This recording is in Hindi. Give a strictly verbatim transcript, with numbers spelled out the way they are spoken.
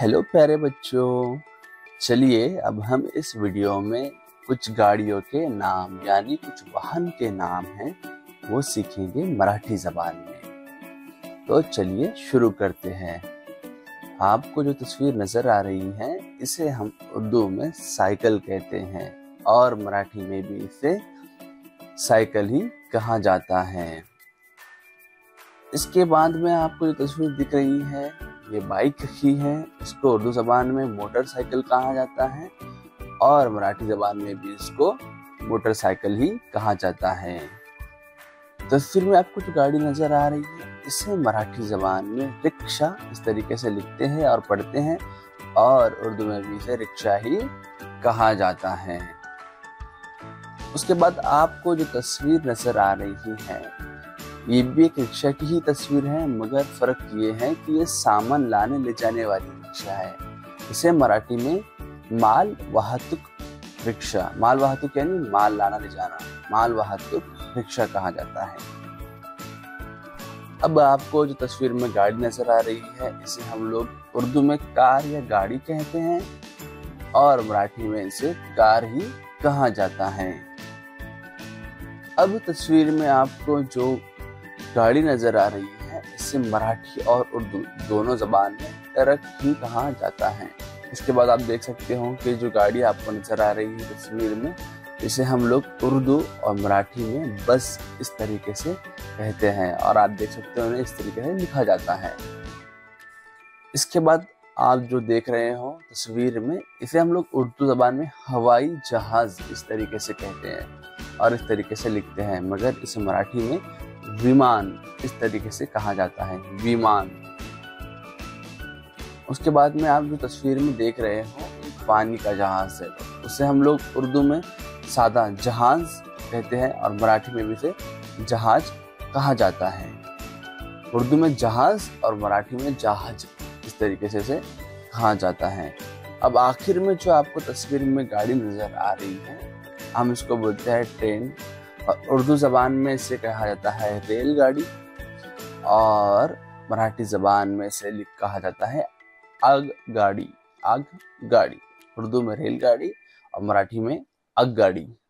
हेलो प्यारे बच्चों, चलिए अब हम इस वीडियो में कुछ गाड़ियों के नाम यानी कुछ वाहन के नाम हैं वो सीखेंगे मराठी ज़बान में। तो चलिए शुरू करते हैं। आपको जो तस्वीर नज़र आ रही है इसे हम उर्दू में साइकिल कहते हैं और मराठी में भी इसे साइकिल ही कहा जाता है। इसके बाद में आपको जो तस्वीर दिख रही है ये बाइक ही है, इसको उर्दू ज़बान में मोटरसाइकिल कहा जाता है और मराठी ज़बान में भी इसको मोटरसाइकिल ही कहा जाता है। तस्वीर में आपको जो गाड़ी नज़र आ रही है इसे मराठी ज़बान में रिक्शा इस तरीके से लिखते हैं और पढ़ते हैं और उर्दू में भी इसे रिक्शा ही कहा जाता है। उसके बाद आपको जो तस्वीर नज़र आ रही है ये भी एक रिक्शा की ही तस्वीर है, मगर फ़र्क ये है कि ये सामान लाने ले जाने वाली रिक्शा है। इसे मराठी में माल वाहतुक रिक्शा, माल वाहतुक यानी माल लाना ले जाना, माल वाहतुक रिक्शा कहा जाता है। अब आपको जो तस्वीर में गाड़ी नज़र आ रही है इसे हम लोग उर्दू में कार या गाड़ी कहते हैं और मराठी में इसे कार ही कहा जाता है। अब तस्वीर में आपको जो गाड़ी नज़र आ रही है इसे मराठी और उर्दू दोनों ज़बान में ट्रक ही कहा जाता है। इसके बाद आप देख सकते हो कि जो गाड़ी आपको नज़र आ रही है तस्वीर में इसे हम लोग उर्दू और मराठी में बस इस तरीके से कहते हैं और आप देख सकते हो इस तरीके से लिखा जाता है। इसके बाद आप जो देख रहे हो तस्वीर में इसे हम लोग उर्दू ज़बान में हवाई जहाज़ इस तरीके से कहते हैं और इस तरीके से लिखते हैं, मगर इसे मराठी में विमान इस तरीके से कहा जाता है, विमान। उसके बाद में आप जो तस्वीर में देख रहे हो पानी का जहाज है, उसे हम लोग उर्दू में सादा जहाज कहते हैं और मराठी में भी इसे जहाज कहा जाता है। उर्दू में जहाज और मराठी में जहाज इस तरीके से इसे कहा जाता है। अब आखिर में जो आपको तस्वीर में गाड़ी नज़र आ रही है हम इसको बोलते हैं ट्रेन और उर्दू ज़बान में इसे कहा जाता है रेलगाड़ी और मराठी ज़बान में इसे कहा जाता है आग गाड़ी, आग गाड़ी। उर्दू में रेलगाड़ी और मराठी में आग गाड़ी।